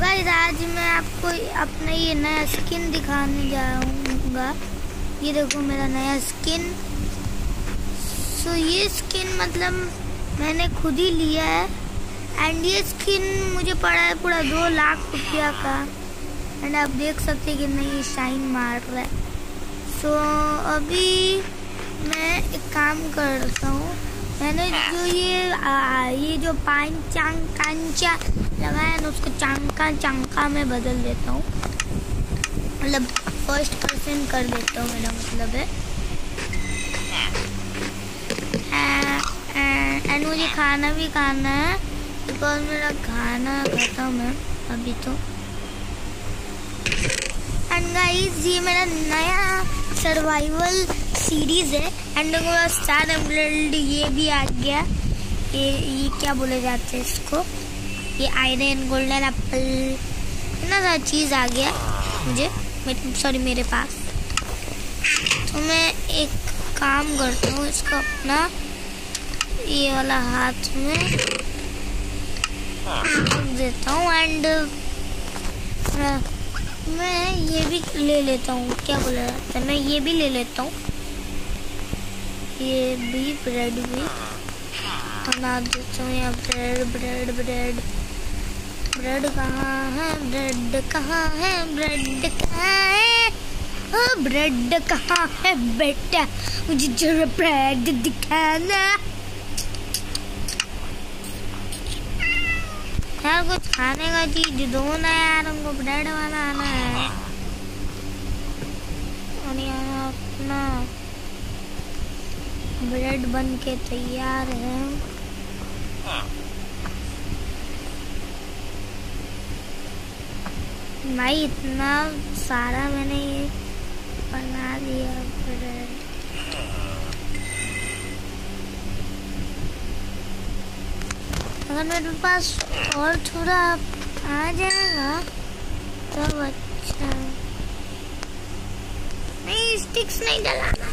Guys आज मैं आपको अपना ये नया स्किन दिखाने जाऊंगा। ये देखो मेरा नया स्किन। सो ये स्किन मतलब मैंने खुद ही लिया है एंड ये स्किन मुझे पड़ा है पूरा 2 लाख रुपया का। एंड आप देख सकते हैं कि मैं ये शाइन मार रहा है। सो अभी मैं एक काम करता हूँ। मैंने जो ये जो पान चांग कांचा लगाया ना उसको चांका में बदल देता हूँ, मतलब फर्स्ट पर्सन कर देता हूँ, मेरा मतलब है। एंड मुझे खाना भी खाना है बिकॉज मेरा खाना खाता हूँ मैं अभी तो। एंड गाइस ये मेरा नया सर्वाइवल सीरीज़ है एंड स्टार एम्ब्रेल्ड ये भी आ गया। ये क्या बोले जाते हैं इसको, ये आयरन गोल्डन एप्पल इतना सारा चीज़ आ गया मुझे सॉरी मेरे पास। तो मैं एक काम करता हूँ, इसको अपना ये वाला हाथ में रख देता हूँ एंड मैं ये भी ले लेता हूँ। क्या बोला जाता है, मैं ये भी ले लेता हूँ, ये भी ब्रेड भी बना देता हूँ। यहाँ ब्रेड कहाँ है बेटा, मुझे जरा ब्रेड दिखाना। यार कुछ खाने का चीज दो ना यार, हमको ब्रेड वाला आना है। और यहाँ अपना ब्रेड बन के तैयार है। भाई इतना सारा मैंने ये बना दिया ब्रेड। अगर मेरे पास और थोड़ा आ जाएगा तब तो अच्छा। नहीं स्टिक्स नहीं डालना।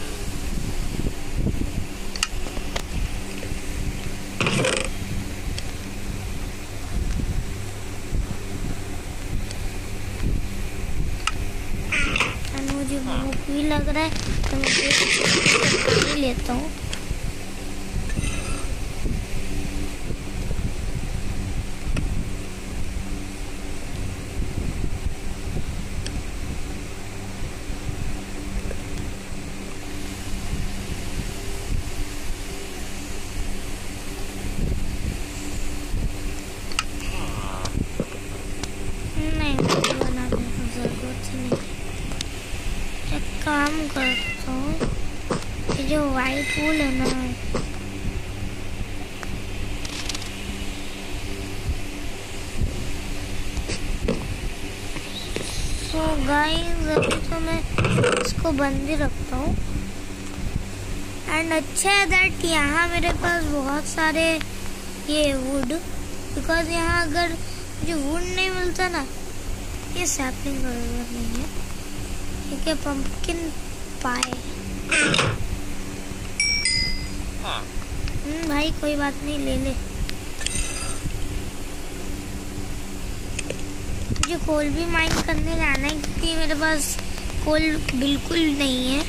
मुझे भूख भी लग रहा है तो मैं लेता हूँ। काम करता हूँ ये जो वाइट फूल है ना, सो गाइस अभी तो मैं इसको बंद ही रखता हूँ। एंड अच्छा है दैट यहाँ मेरे पास बहुत सारे ये वुड, बिकॉज यहाँ अगर मुझे वुड नहीं मिलता ना, ये सैपलिंग अवेलेबल नहीं है। ठीक है पंपकिन पाए भाई कोई बात नहीं, ले ले। मुझे कोल भी माइन करने जाना है क्योंकि मेरे पास कोल बिल्कुल नहीं है।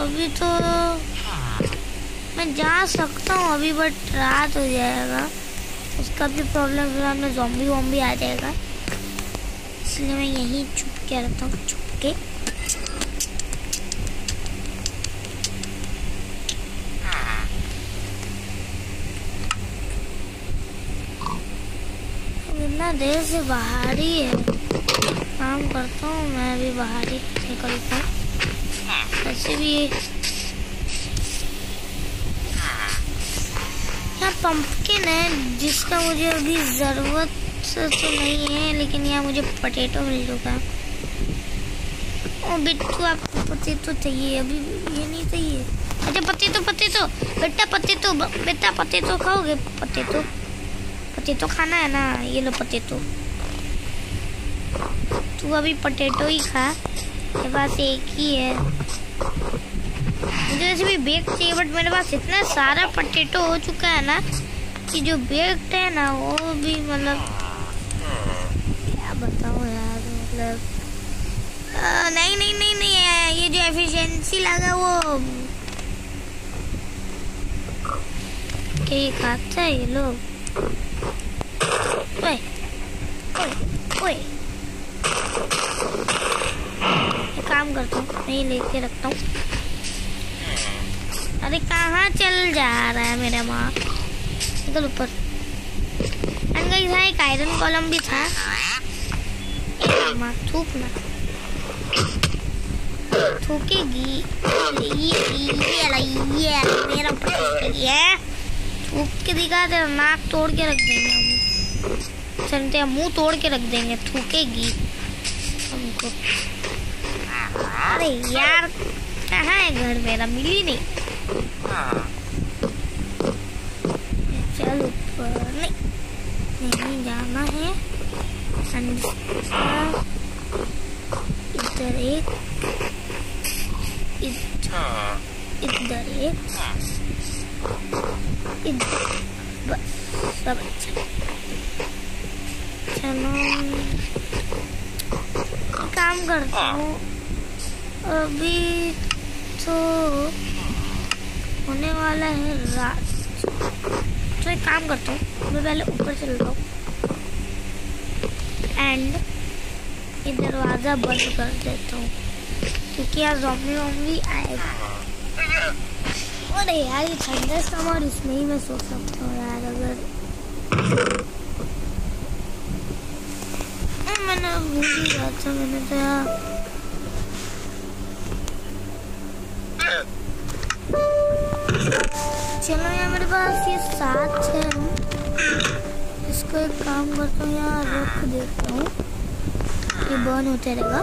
अभी तो मैं जा सकता हूँ अभी, बट रात हो जाएगा, उसका भी प्रॉब्लम फिलहाल में ज़ॉम्बी आ जाएगा, इसलिए मैं यहीं छुप के रहता हूँ। छुप के इतना देर से बाहर ही है, काम करता हूँ मैं भी बाहर ही निकलता हूँ। ऐसे भी पंपकिन है जिसका मुझे अभी ज़रूरत तो नहीं है, लेकिन यहाँ मुझे पोटैटो मिल चुका। ओ बिट्टू आपको पोटैटो चाहिए, अभी ये नहीं चाहिए। अच्छा पोटैटो बेटा, पोटैटो खाओगे? पोटैटो खाना है ना, ये लो पोटैटो। तू अभी पोटैटो ही खा, मेरे पास एक ही है। मुझे वैसे भी बेग चाहिए, बट मेरे पास इतना सारा पटेटो हो चुका है ना कि जो बेग है ना वो भी मतलब क्या बताऊँ यार, मतलब नहीं नहीं नहीं नहीं ये जो एफिशिएंसी लगा वो क्या ये खाता है ये लोग। ओए ओए काम करता हूँ, नहीं लेके रखता हूँ। अरे कहाँ चल जा रहा है मेरा माँ, निकल ऊपर। एक आयरन कॉलम भी था माँ, थूक ना थूकेगी ये मेरा थूक के दिखा दे, नाक तोड़ के रख देंगे, सुनते हैं मुंह तोड़ के रख देंगे, थूकेगी हमको। अरे यार कहाँ है घर मेरा, मिली नहीं। चल ऊपर, नहीं नहीं जाना है इधर एक इधर एक इधर, बस सब अच्छा। चलो काम करता हूँ, अभी तो होने वाला है रात, तो एक काम करता हूँ मैं पहले ऊपर चल रहा हूँ एंड ये दरवाज़ा बंद कर देता हूँ क्योंकि यार ज़ॉम्बी वॉम्बी आएगा। अरे यार ये थंडर स्टॉर्म और इसमें ही मैं सो सकता हूँ यार। अगर मैंने भूल ही गया था, मैंने तो यार चलो यार मेरे पास ये 7 है, इसको एक काम करता हूँ यार रख देता हूँ, ये बर्न होते रहेगा।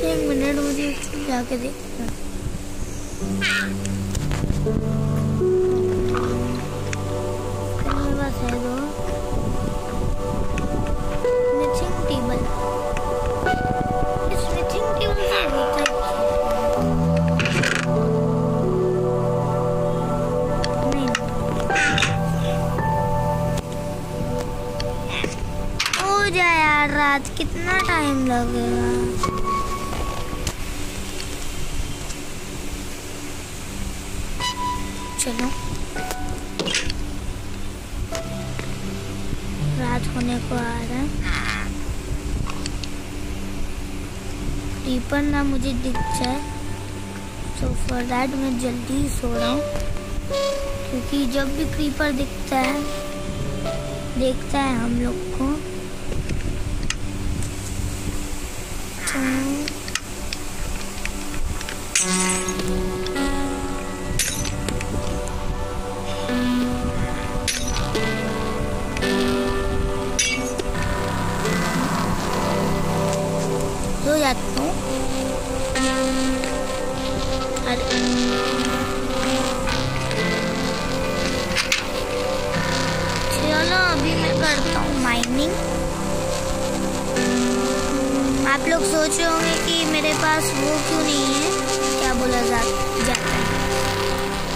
एक मिनट मुझे जाके देखना मेरे पास है 2 मिचिंग टेबल, इस मिचिंग टेबल से रात कितना टाइम लगेगा। चलो रात होने को आ रहा है, क्रीपर ना मुझे दिख जाए, सो फॉर दैट मैं जल्दी सो रहा हूँ क्योंकि जब भी क्रीपर दिखता है देखता है हम लोग को। आप लोग सोच रहे होंगे कि मेरे पास वो क्यों नहीं है, क्या बोला जाता है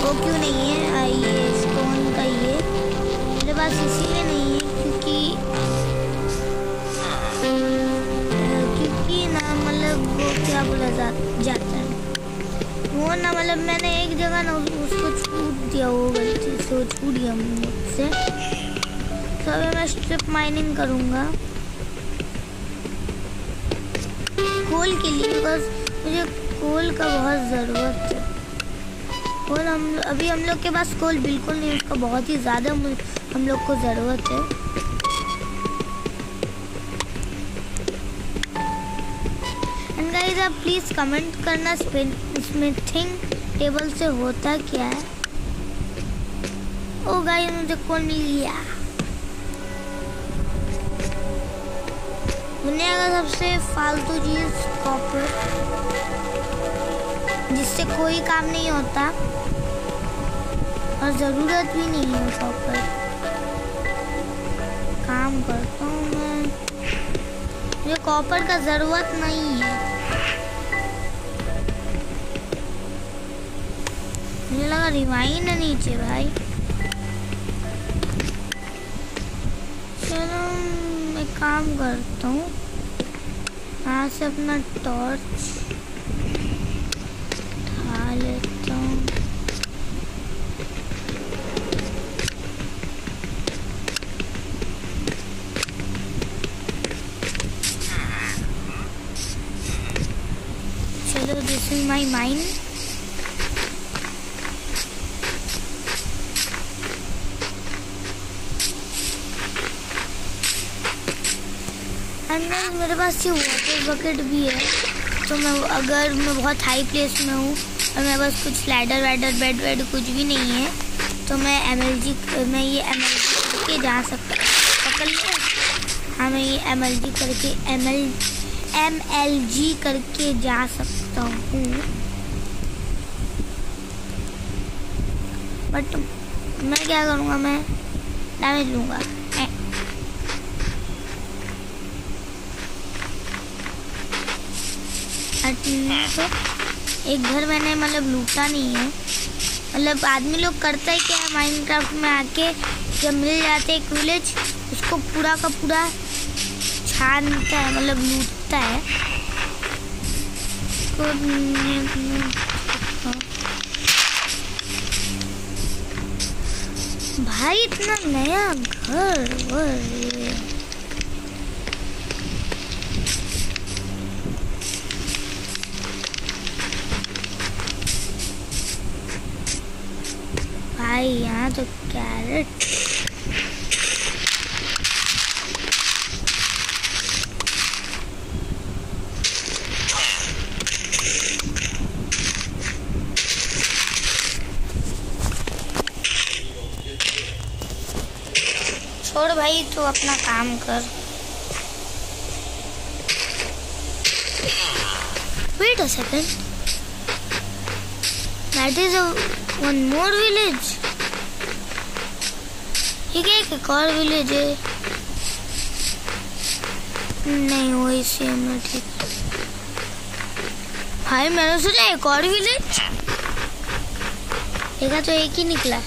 वो क्यों नहीं है ये स्टोन का, ये मेरे पास इसीलिए नहीं है क्योंकि ना मतलब वो क्या बोला जाता है वो ना, मतलब मैंने एक जगह ना उसको छूट दिया, वो गलती से छूट गया मुझसे। तो अभी मैं स्ट्रिप माइनिंग करूँगा कोल के लिए, बस मुझे कोल का बहुत ज़रूरत है। कोल हम लोग के पास कोल बिल्कुल नहीं, उसका बहुत ही ज़्यादा हम लोग को ज़रूरत है। एंड गाइस आप प्लीज़ कमेंट करना स्मिथिंग टेबल से होता क्या है। ओ गाइस मुझे कोल मिल गया, दुनिया का सबसे फालतू चीज कॉपर, जिससे कोई काम नहीं होता और ज़रूरत भी नहीं है कॉपर। काम करता हूँ मैं, मुझे कॉपर का जरूरत नहीं है। मुझे लगा रिवाइन है नीचे भाई। चलो मैं काम करता हूँ यहाँ से, अपना टॉर्च उठा लेता हूँ। चलो this is my mine. And मेरे पास ये वाटर बकेट भी है, तो मैं अगर मैं बहुत हाई प्लेस में हूँ और मेरे पास कुछ लैडर वैडर बेड वेड कुछ भी नहीं है तो मैं ये एमएलजी करके जा सकता हूँ। पकड़ लिया। हाँ मैं ये एमएलजी करके जा सकता हूँ, बट मैं क्या करूँगा, मैं डैमेज लूँगा। तो एक घर मैंने मतलब लूटा नहीं है। मतलब आदमी लोग करता है क्या, माइनक्राफ्ट में आके जब मिल जाते एक विलेज उसको पूरा का पूरा छानता है, मतलब लूटता है। तो भाई इतना नया घर, यहाँ तो कैरेट छोड़ भाई, तू अपना काम कर। Wait a second, that is one more village. ठीक है एक और विलेज है, नहीं वही सेम है। ठीक भाई मैंने सोचा एक और विलेज, देखा तो एक ही निकला।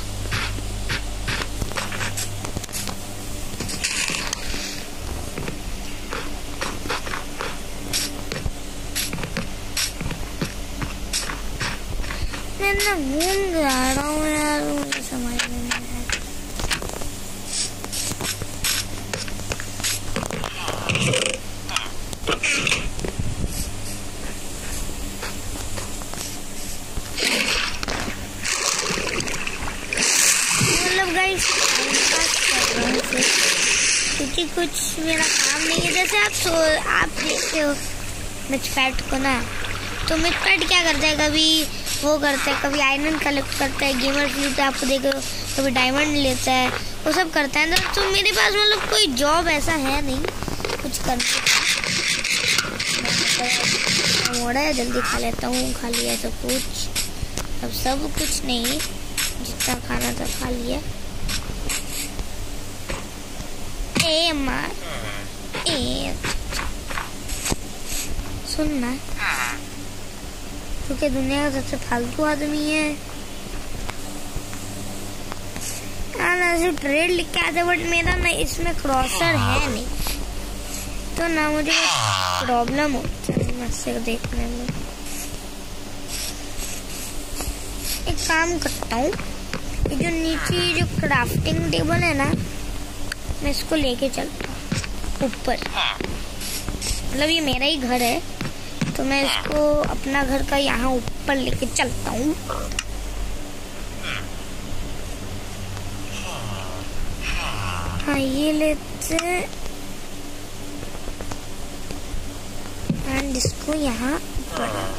मैं ना घूम जा रहा हूँ यार, मुझे समझ नहीं आया। क्योंकि कुछ मेरा काम नहीं है। जैसे आप देखते हो मिचपैट को ना, तो मिचपैट क्या करता है, कभी वो करता है, कभी आयरन कलेक्ट करता है, गेमर फ्लूट आपको देखो, कभी डायमंड लेता है, वो सब करता है। तो मेरे पास मतलब कोई जॉब ऐसा है नहीं कुछ करने मोड़ा है। जल्दी खा लेता हूँ, खा लिया सब कुछ। अब सब कुछ नहीं, जितना खाना था खा लिया। सुनना क्योंकि दुनिया का सबसे फालतू आदमी है। ट्रेड लिख के आते बट मेरा ना इसमें क्रॉसर है नहीं, तो ना मुझे प्रॉब्लम होती है देखने में। एक काम करता हूँ, ये जो नीचे जो क्राफ्टिंग टेबल है ना, मैं इसको लेके चलता हूँ ऊपर। मतलब ये मेरा ही घर है, तो मैं इसको अपना घर का यहाँ ऊपर लेके चलता हूँ। हाँ ये लेते एंड इसको यहाँ ऊपर।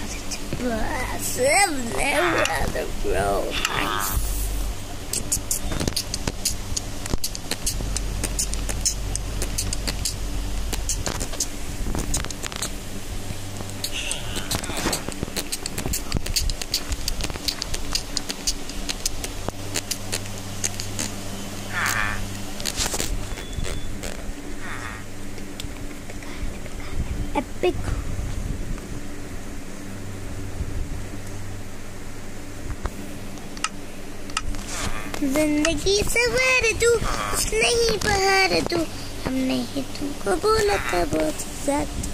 जिंदगी सवार तू, नहीं बहार तू, हमने ही तुमको बोला था बहुत ज्यादा।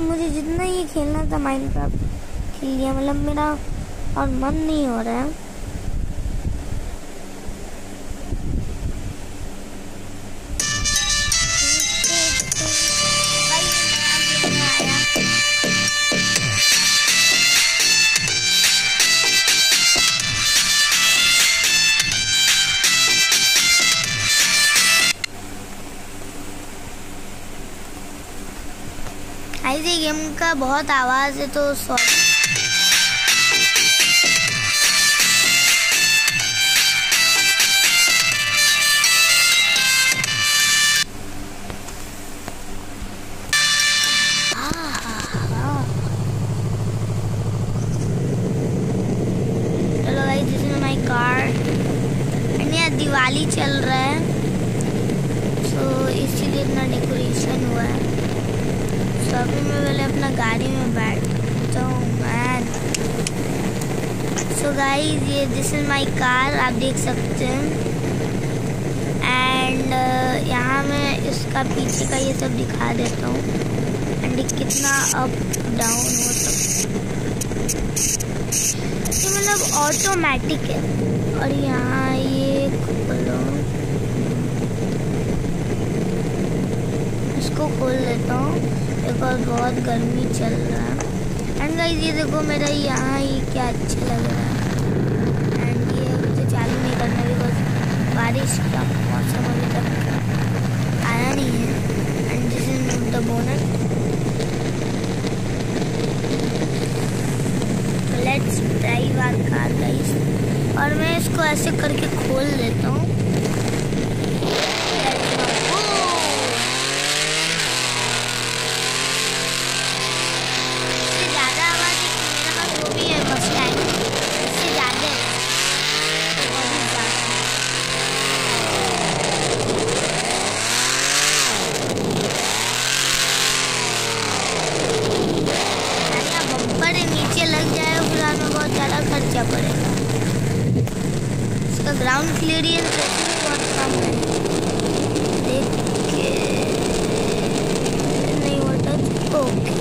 मुझे जितना ये खेलना था माइनक्राफ्ट खेल लिया, मतलब मेरा और मन नहीं हो रहा है। इसी गेम का बहुत आवाज है तो sorry. This is my car, आप देख सकते हैं। एंड यहाँ मैं इसका पीछे का ये सब दिखा देता हूँ एंड कितना अप डाउन हो सकता है, मतलब ऑटोमेटिक है। और यहाँ ये खोलो, इसको खोल देता हूँ बिकॉज बहुत गर्मी चल रहा है। एंड गाइस ये देखो मेरा यहाँ ये क्या अच्छा लग रहा है। बारिश का मौसम अभी तक आया नहीं है। And this is the bonnet, let's drive our car guys. और मैं इसको ऐसे करके खोल देता हूँ। इससे ज़्यादा आवाज़ मेरे पास वो भी है, मसला है इससे ज़्यादा है। ग्राउंड क्लियरेंस बहुत कम है, देख के नहीं होता। ओके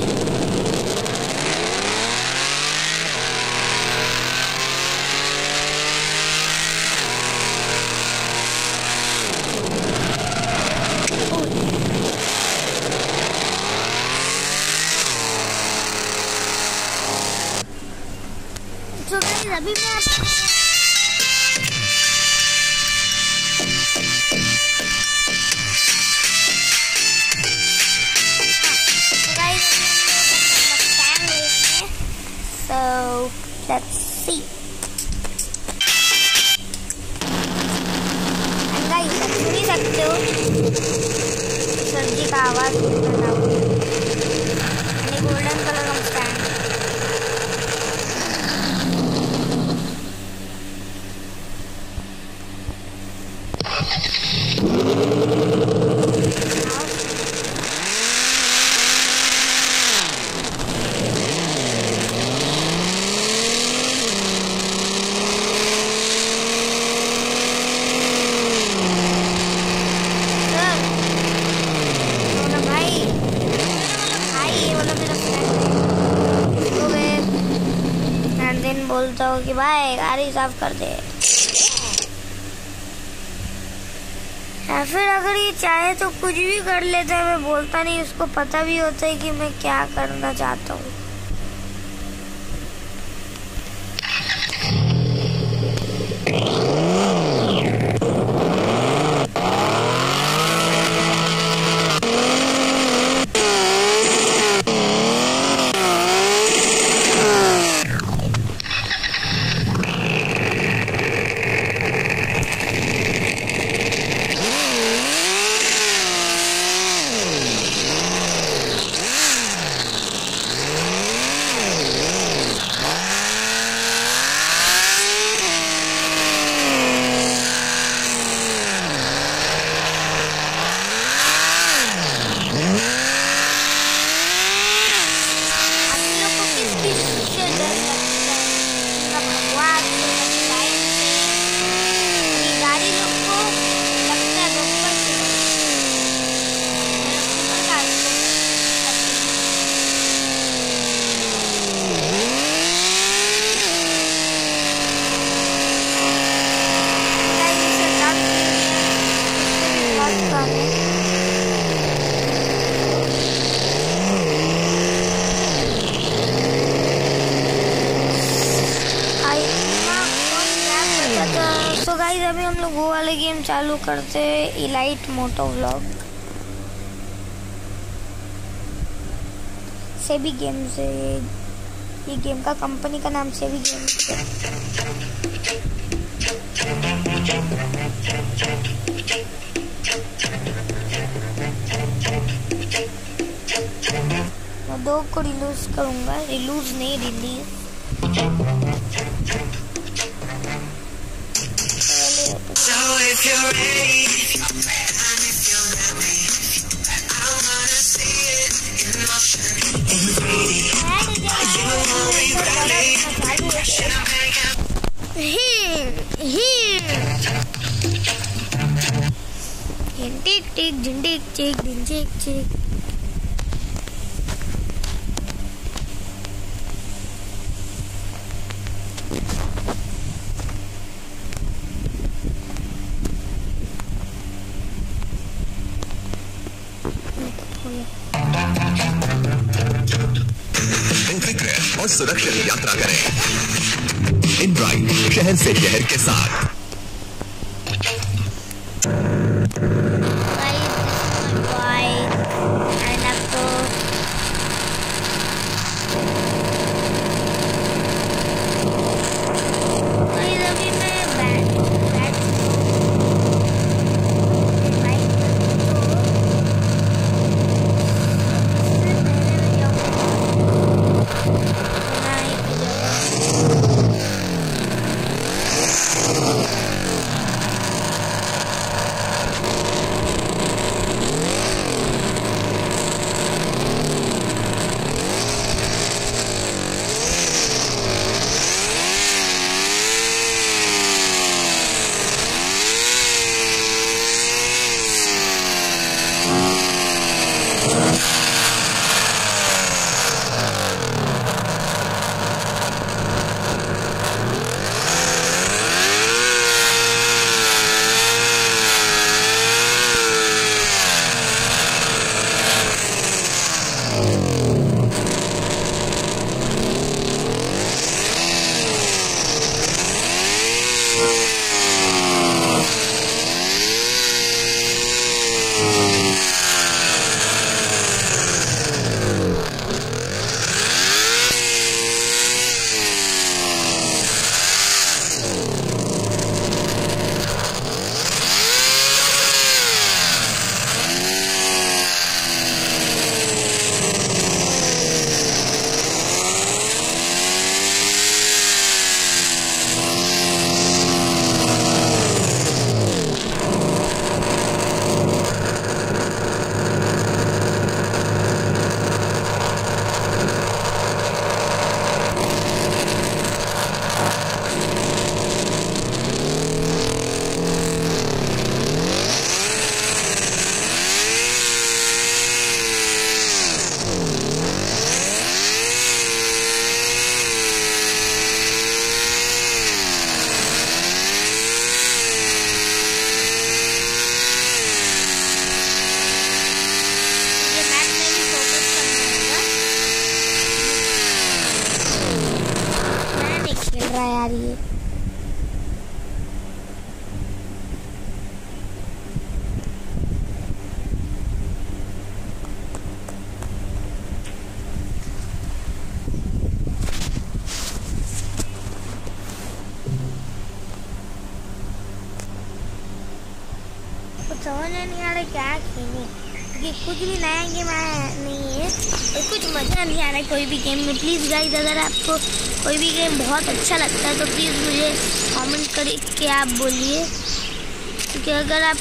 तो गाइस अभी मैं let's see and guys सुन सकते हो सर्दी का आवाज करना है। गोल्डन कलर का स्टैंड बोलता हूँ कि भाई गाड़ी साफ कर दे, या फिर अगर ये चाहे तो कुछ भी कर लेता है। मैं बोलता नहीं, उसको पता भी होता है कि मैं क्या करना चाहता हूँ। गेम चालू करते हैं इलाइट मोटो व्लॉग। सेबी गेम्स है ये गेम का, कंपनी का नाम सेबी गेम्स है। मैं दो को रिलीज करूंगा, रिलीज नहीं release. So if you're ready, and if you're ready, I wanna see it in motion. You only ready when I make up. Tick tick, din tick tick, din tick tick. Minecraft और सुरक्षित यात्रा करें इन ride शहर से शहर के साथ। समझ नहीं आ रहा क्या खेलूं, ये कुछ भी नया गेम आया नहीं है और कुछ मज़ा नहीं आ रहा है कोई भी गेम में। प्लीज़ गाइस, अगर आपको कोई भी गेम बहुत अच्छा लगता है तो प्लीज़ मुझे कमेंट करके आप बोलिए, क्योंकि अगर आप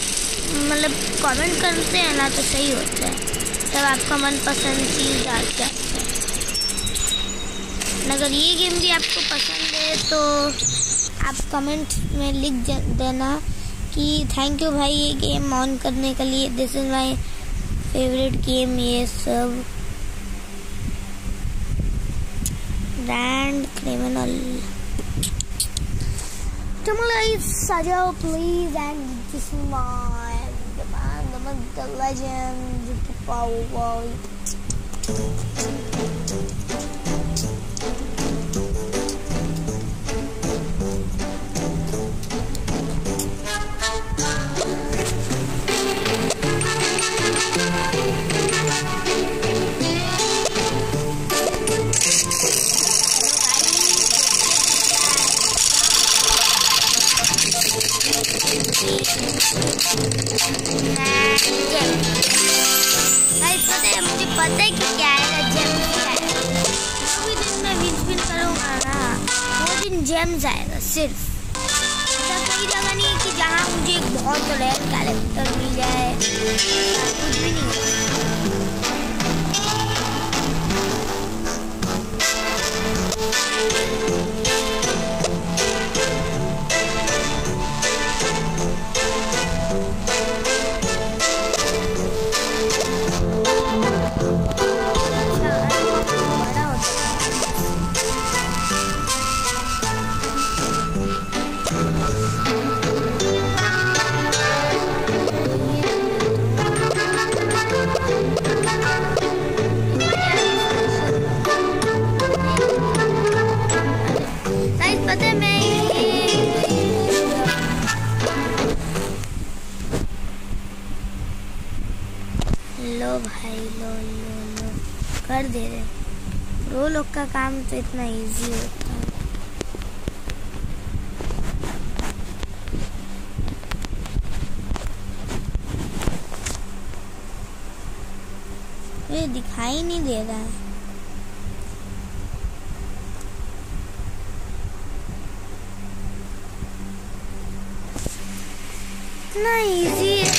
मतलब कमेंट करते हैं ना तो सही होता है, तब आपका मनपसंद चीज़ आ जाती है। अगर ये गेम भी आपको पसंद है तो आप कमेंट में लिख देना कि थैंक यू भाई ये गेम ऑन करने के लिए, this is my favourite game. ये सब ग्रैंड क्रिमिनल तुम लोग सजाओ please and this my the legend power. मुझे पता है कि क्या है जेम्स है। कोई दिन मैं विन विन करूँगा ना, वो दिन जेम्स आएगा सिर्फ। ऐसा कोई जगह नहीं है कि जहाँ मुझे एक बहुत रेयर कैरेक्टर मिल जाए, कुछ भी नहीं। कर दे रहे दो लोग का काम तो इतना इजी होता है। ये दिखाई नहीं दे रहा है। इतना इजी है।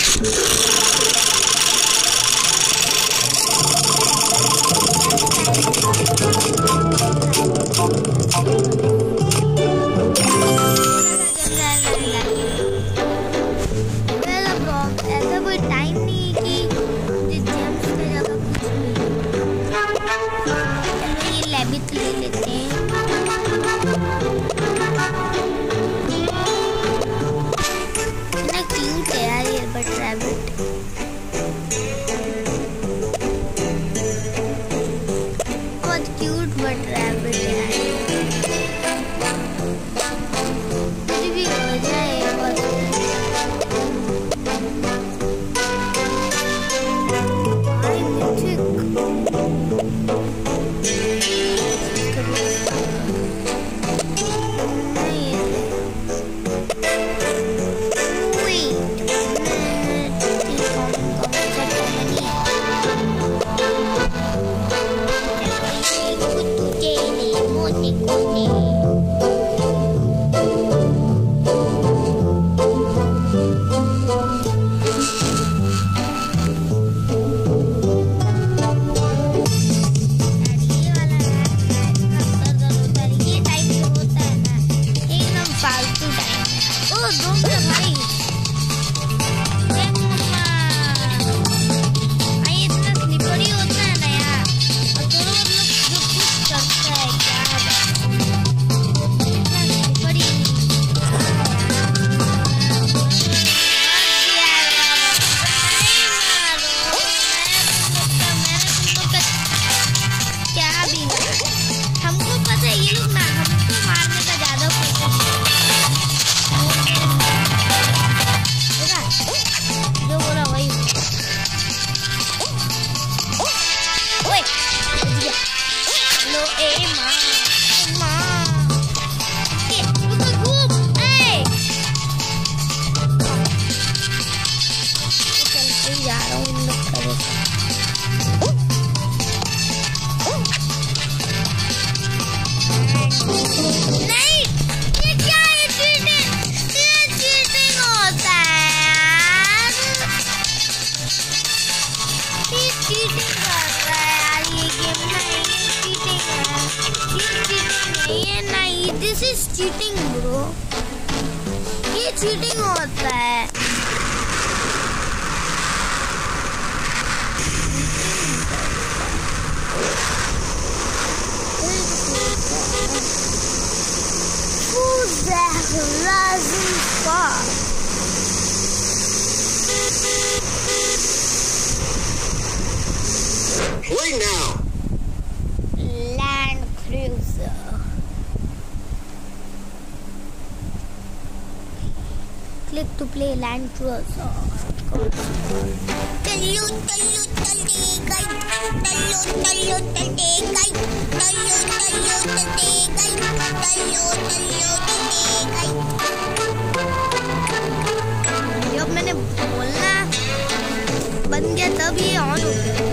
बन गया तब ये ऑन हो गया।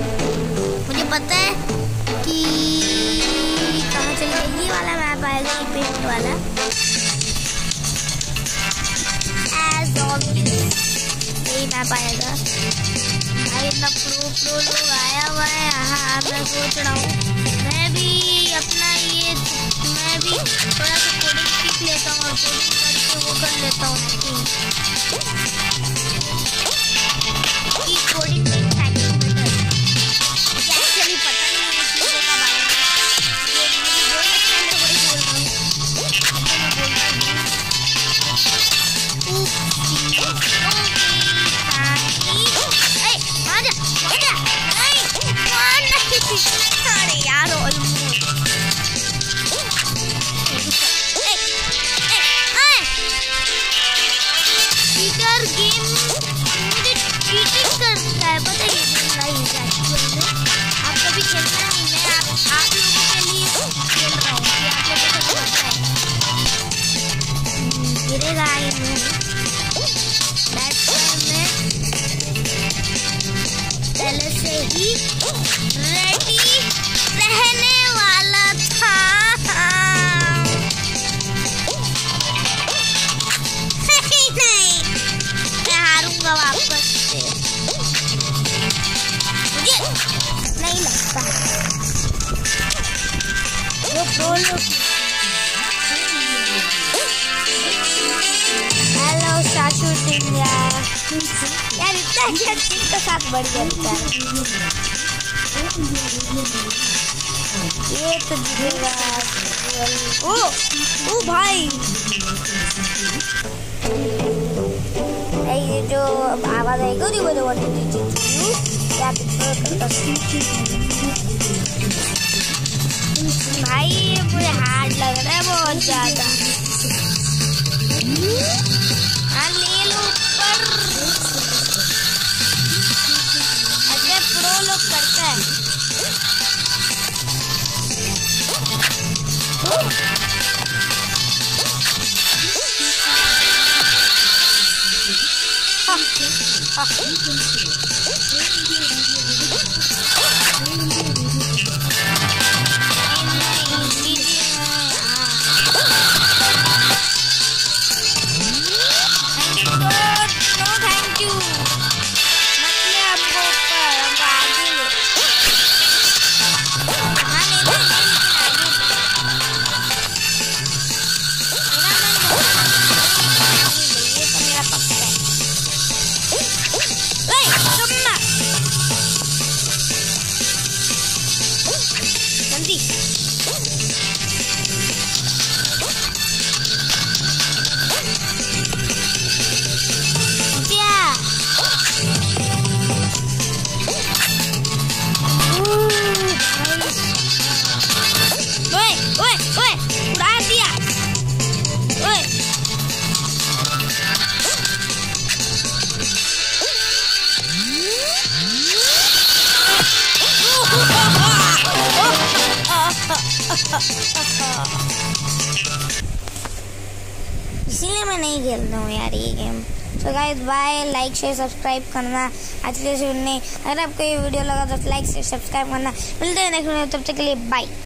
मुझे पता है कि कहाँ चले गए, ये वाला मैप आएगा पेंट वाला एज यही मैप आएगा। भाई इतना प्रो लोग आया हुआ है यहाँ। मैं सोच रहा हूँ मैं भी अपना ये मैं भी थोड़ा सा कोडिंग सीख लेता हूँ और कोडिंग करके वो कर लेता हूँ कोडिंग। एक्चुअली पता नहीं है चीज़ों का बारे में, अरे यार गेम चीटिंग करता है। पता ही नहीं है आप कभी खेलना नहीं। मैं आप लोगों के लिए खेल रहा हूँ कि आप लोगों को पता है गिरेगा आई में बैट में पहले से ही रेडी रहने वाला था। नहीं मैं हारूंगा वापस। हेलो सासू टीम यार इतना अच्छा टीम के साथ बढ़ जाता है। ये तो गिरेगा। ओ ओ भाई ये जो आवाज आएगी नहीं वो वाली चीज या फिर भाई ये मुझे हार्ड लग रहा है बहुत ज़्यादा। हाँ ले लो ऊपर। अच्छा प्रो लोग करता है। इसीलिए मैं नहीं खेलता हूँ यार ये गेम। तो guys bye, like share subscribe करना आज के लिए। अगर आपको ये वीडियो लगा तो लाइक शेयर सब्सक्राइब करना। मिलते हैं नेक्स्ट वीडियो, तब तक के लिए बाय।